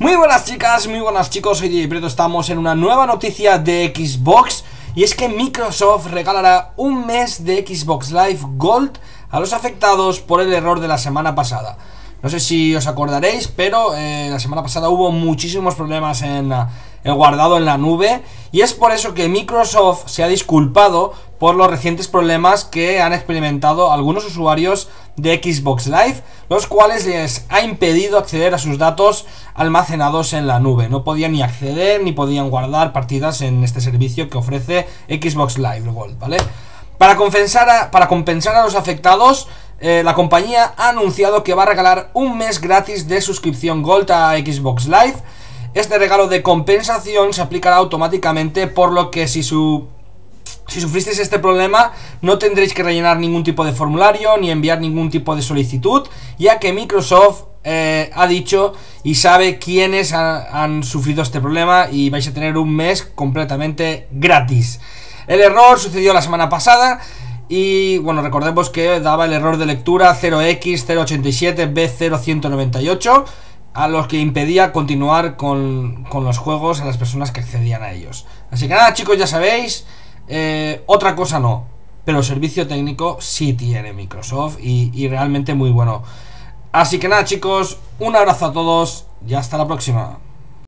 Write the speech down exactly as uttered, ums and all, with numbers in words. Muy buenas chicas, muy buenas chicos, soy D J Prieto. Estamos en una nueva noticia de Xbox. Y es que Microsoft regalará un mes de Xbox Live Gold a los afectados por el error de la semana pasada. No sé si os acordaréis, pero eh, la semana pasada hubo muchísimos problemas en el guardado en la nube. Y es por eso que Microsoft se ha disculpado por los recientes problemas que han experimentado algunos usuarios de Xbox Live, los cuales les ha impedido acceder a sus datos almacenados en la nube. No podían ni acceder ni podían guardar partidas en este servicio que ofrece Xbox Live Gold, ¿vale? Para compensar a, para compensar a los afectados, eh, la compañía ha anunciado que va a regalar un mes gratis de suscripción Gold a Xbox Live. Este regalo de compensación se aplicará automáticamente, por lo que si su... Si sufristeis este problema, no tendréis que rellenar ningún tipo de formulario ni enviar ningún tipo de solicitud, ya que Microsoft eh, ha dicho y sabe quiénes ha, han sufrido este problema, y vais a tener un mes completamente gratis. El error sucedió la semana pasada y, bueno, recordemos que daba el error de lectura cero equis cero ocho siete B cero uno nueve ocho, a los que impedía continuar con, con los juegos a las personas que accedían a ellos. Así que nada chicos, ya sabéis. Eh, otra cosa no, pero servicio técnico sí tiene Microsoft y, y realmente muy bueno. Así que nada chicos, un abrazo a todos y hasta la próxima.